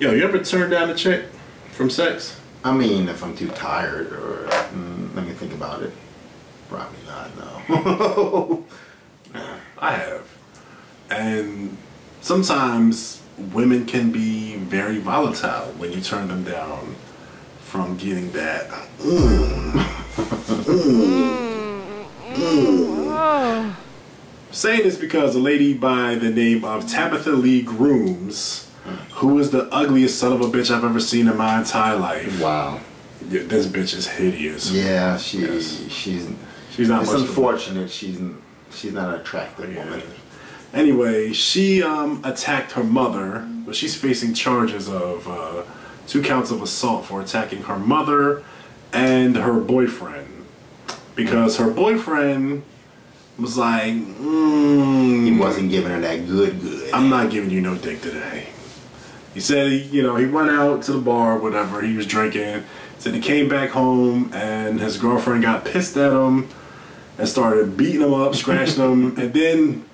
Yo, you ever turned down a chick from sex? I mean, if I'm too tired or let me think about it. Probably not, no. I have. And sometimes women can be very volatile when you turn them down from getting that Saying this because a lady by the name of Tabitha Lee Grooms, who is the ugliest son of a bitch I've ever seen in my entire life. Wow. Yeah, this bitch is hideous. Yeah, she's not. It's much unfortunate she's not an attractive woman. Anyway, she attacked her mother, but she's facing charges of 2 counts of assault for attacking her mother and her boyfriend, because her boyfriend was like, he wasn't giving her that good. I'm not giving you no dick today. He said, you know, he went out to the bar or whatever, he was drinking. Said he came back home and his girlfriend got pissed at him and started beating him up, scratching him, and then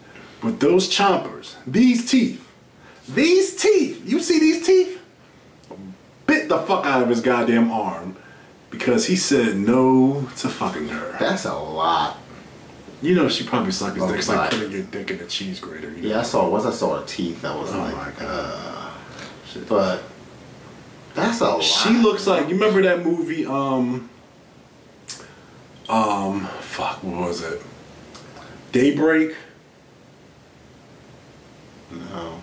with those chompers, these teeth, you see these teeth? Bit the fuck out of his goddamn arm because he said no to fucking her. That's a lot. You know she probably sucked his dick. It's like putting your dick in a cheese grater. You know? Yeah, I saw her teeth. That was like, shit. But that's a lot. She looks like, you remember that movie? Fuck, what was it? Daybreak. No.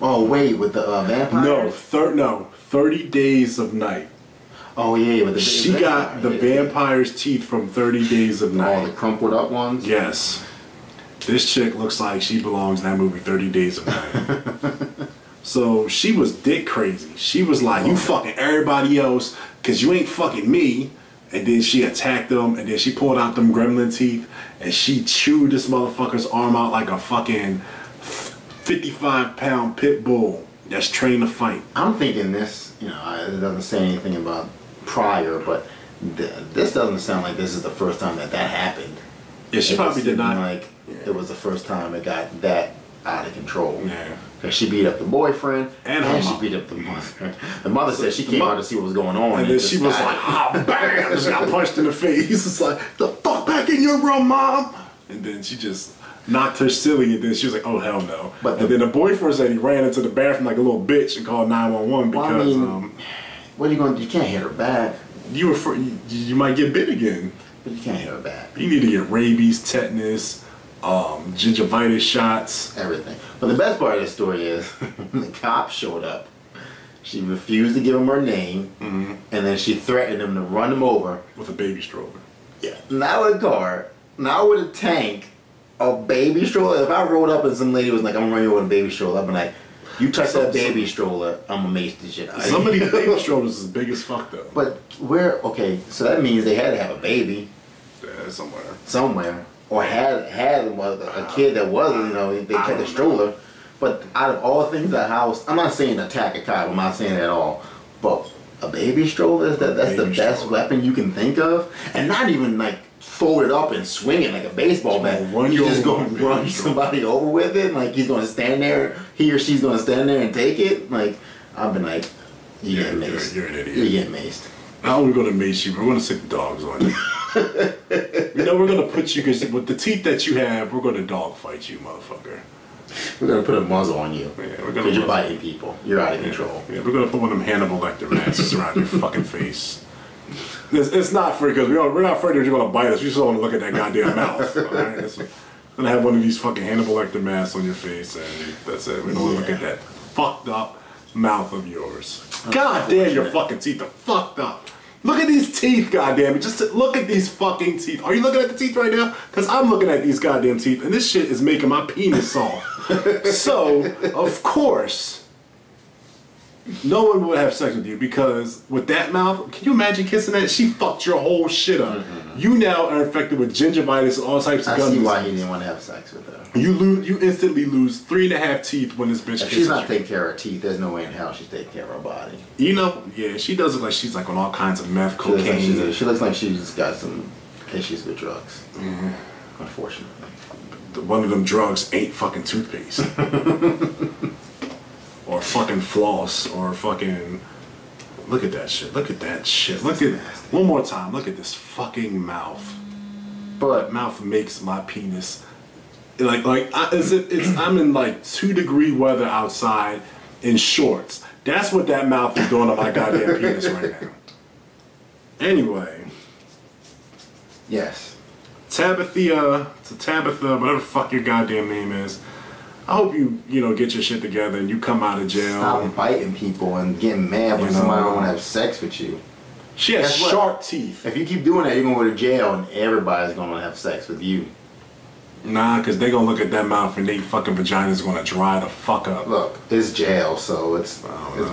Oh wait, with the vampire? No, 30 Days of Night. Oh yeah, with the she got the vampire's teeth from 30 Days of Night. Oh, the crumpled up ones? Yes. This chick looks like she belongs in that movie 30 Days of Night. So she was dick crazy. She was like, you fucking everybody else because you ain't fucking me. And then she attacked them, and then she pulled out them gremlin teeth and she chewed this motherfucker's arm out like a fucking 55-pound pit bull that's trained to fight. I'm thinking this, you know, it doesn't say anything about prior, but this doesn't sound like this is the first time that happened. Yeah, she probably did not. Like, it was the first time it got that out of control. Yeah. Because she beat up the boyfriend, and she beat up the mother. The mother said she came out to see what was going on. And then she was like, oh, bam! Just got punched in the face. It's like, the fuck back in your room, mom! And then she just knocked her silly, and then she was like, oh, hell no. But and then the boyfriend said he ran into the bathroom like a little bitch and called 911 because, well, I mean, what are you going to do? You can't hit her back. You might get bit again. But you can't hit her back. You need to get rabies, tetanus, gingivitis shots. Everything. But the best part of this story is the cop showed up. She refused to give him her name, and then she threatened him to run him over. With a baby stroller. Yeah. Not with a car. Not with a tank. A baby stroller? If I rolled up and some lady was like, I'm running over a baby stroller, I'd be like, you touch that baby stroller, I'm gonna mace this shit out. Some of these baby strollers is big as fuck though. But okay, so that means they had to have a baby. Yeah, somewhere. Somewhere. Or had a kid that wasn't, you know, they kept a stroller. But out of all things, the house, I'm not saying attack a cop, I'm not saying that at all. But a baby stroller, that's the best weapon you can think of? And not even like folded up and swinging like a baseball bat. You're just going to run somebody over with it? Like he's going to stand there, he or she's going to stand there and take it? Like, I've been like, you get maced. You're an idiot. You get maced. Not only going to mace you, but we're going to stick the dogs on you. You know, we're going to put you, because with the teeth that you have, we're going to dog fight you, motherfucker. We're going to put a muzzle on you. Yeah, because you're biting people. You're out of control. Yeah, we're going to put one of them Hannibal Lecter masks around your fucking face. It's not free because we're not afraid that you're gonna bite us. We just don't want to look at that goddamn mouth. All right? We're gonna have one of these fucking Hannibal Lecter masks on your face, and that's it. We don't want to look at that fucked up mouth of yours. God damn, your fucking teeth are fucked up. Look at these teeth, goddamn it! Just look at these fucking teeth. Are you looking at the teeth right now? Because I'm looking at these goddamn teeth, and this shit is making my penis soft. So of course no one would have sex with you, because with that mouth, can you imagine kissing that? She fucked your whole shit up. You now are infected with gingivitis and all types of gums. I see why he didn't want to have sex with her. You instantly lose 3½ teeth when this bitch kisses you. She's not taking care of her teeth. There's no way in hell she's taking care of her body. You know, yeah, she does look like she's like on all kinds of meth, cocaine. She looks like she's got some issues with drugs. Unfortunately. One of them drugs ain't fucking toothpaste. Or fucking floss or fucking... Look at that shit. Look at that shit. Look at... One more time. Look at this fucking mouth. But mouth makes my penis... I'm in like 2-degree weather outside in shorts. That's what that mouth is doing on my goddamn penis right now. Anyway. Yes. Tabitha, whatever the fuck your goddamn name is. I hope you know, get your shit together and you come out of jail. Stop biting people and getting mad when somebody don't want to have sex with you. She has sharp teeth. If you keep doing that, you're going to go to jail and everybody's going to have sex with you. Nah, because they're going to look at that mouth and they fucking vagina's going to dry the fuck up. Look, it's jail, so it's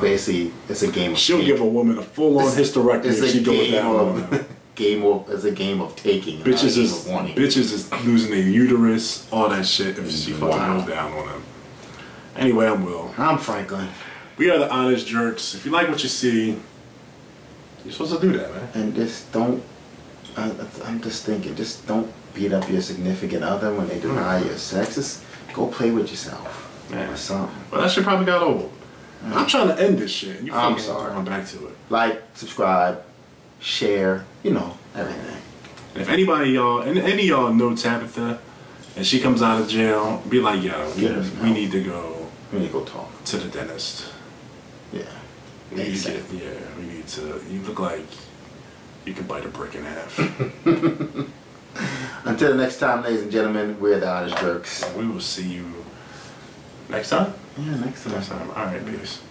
basically, it's a game of... She'll give a woman a full-on hysterectomy if she goes down on that. It's a game of taking. Bitches is losing their uterus, all that shit if she fucking goes down on them. Anyway, I'm Will. I'm Franklin. We are the Honest Jerks. If you like what you see, you're supposed to do that, man. And just don't... I'm just thinking, just don't beat up your significant other when they deny your sex. Just go play with yourself or something. Well, that shit probably got old. I'm trying to end this shit. And you fucking going back to it. Like, subscribe, share, you know, everything. And if anybody y'all, any y'all know Tabitha, and she comes out of jail, be like, yo, we need to go. We need to go talk to the dentist. Yeah. We need to. You look like you can bite a brick in half. Until next time, ladies and gentlemen, we're the Honest Jerks. We will see you next time. Yeah, next time. All right, peace.